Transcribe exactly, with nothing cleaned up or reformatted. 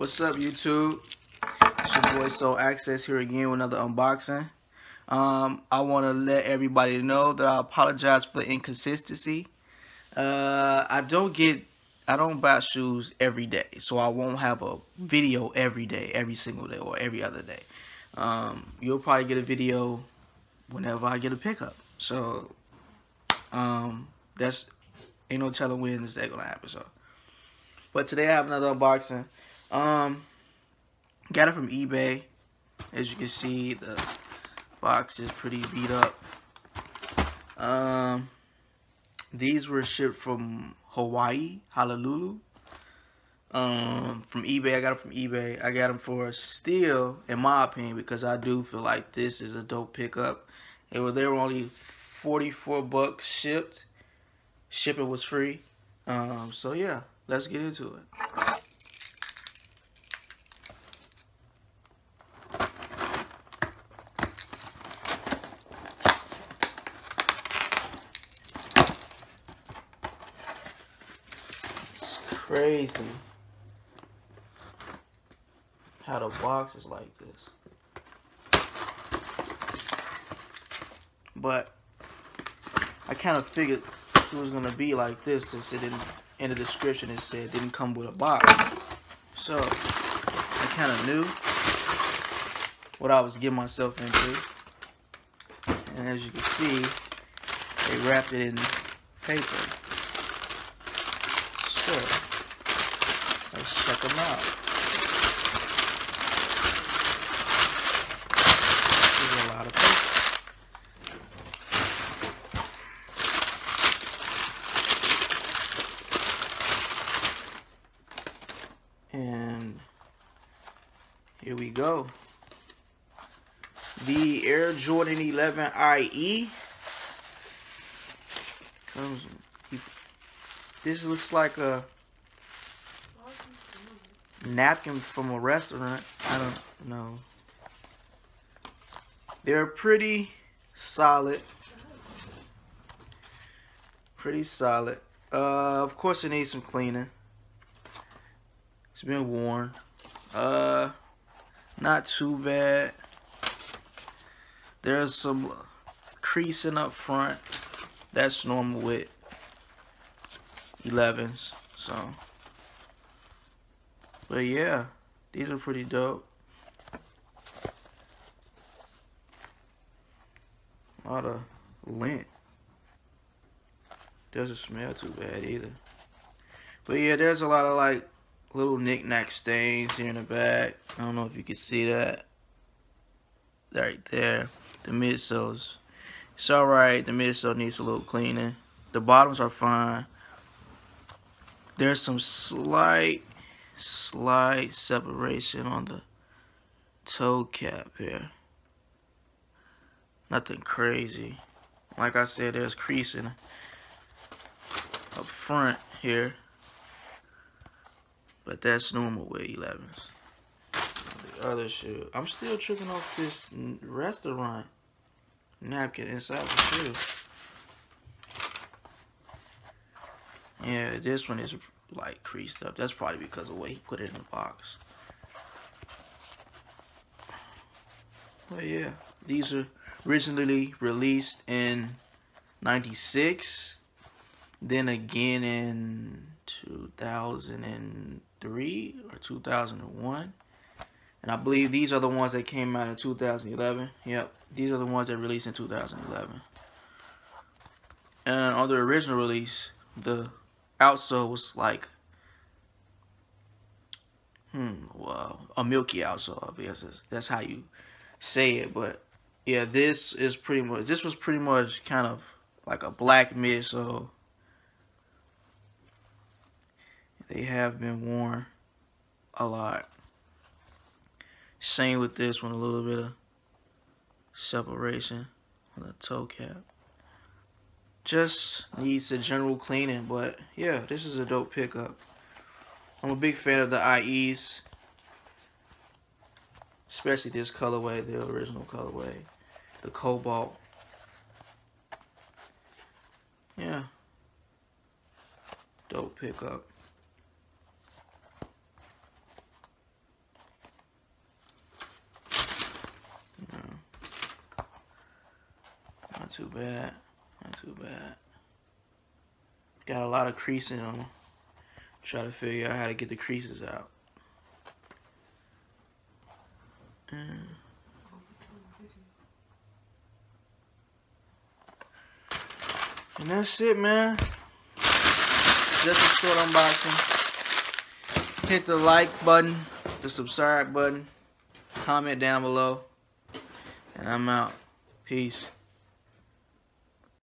What's up, YouTube? It's your boy Sole Access here again with another unboxing. Um, I want to let everybody know that I apologize for the inconsistency. Uh, I don't get, I don't buy shoes every day, so I won't have a video every day, every single day, or every other day. Um, you'll probably get a video whenever I get a pickup. So, um, that's ain't no telling when is that gonna happen. So, but today I have another unboxing. Um, got it from eBay. As you can see, the box is pretty beat up. Um, these were shipped from Hawaii, Honolulu. Um, from eBay, I got it from eBay. I got them for a steal, in my opinion, because I do feel like this is a dope pickup. They were they were only forty-four bucks shipped. Shipping was free. Um, so yeah, let's get into it. Crazy how the box is like this, but I kind of figured it was gonna be like this since it didn't, in the description it said it didn't come with a box, so I kind of knew what I was getting myself into. And as you can see, they wrapped it in paper. So let's check them out. There's a lot of paper. And here we go. The Air Jordan eleven I E. Comes. This looks like a napkin from a restaurant. I don't know. They're pretty solid. Pretty solid. Uh, of course, it needs some cleaning. It's been worn. Uh, not too bad. There's some creasing up front. That's normal with elevens. So. But yeah, these are pretty dope. A lot of lint. Doesn't smell too bad either. But yeah, there's a lot of like little knick-knack stains here in the back. I don't know if you can see that. Right there. The midsoles. It's alright. The midsole needs a little cleaning. The bottoms are fine. There's some slight... slight separation on the toe cap here. Nothing crazy. Like I said, there's creasing up front here, but that's normal with elevens. The other shoe, I'm still tripping off this restaurant napkin inside the shoe. Yeah, this one is like creased up. That's probably because of the way he put it in the box. But yeah, these are originally released in ninety-six, then again in two thousand three or two thousand one, and I believe these are the ones that came out in two thousand eleven. Yep, these are the ones that released in two thousand eleven. And on the original release, the outsole was like, hmm, well, a milky outsole, obviously. That's how you say it, but yeah, this is pretty much, this was pretty much kind of like a black midsole. They have been worn a lot. Same with this one, a little bit of separation on the toe cap. Just needs a general cleaning, but yeah, this is a dope pickup. I'm a big fan of the I Es, especially this colorway, the original colorway, the cobalt. Yeah, dope pickup. too bad. Not too bad. Got a lot of creasing on them. Try to figure out how to get the creases out. And And that's it, man. Just a short unboxing. Hit the like button, the subscribe button, comment down below, and I'm out. Peace.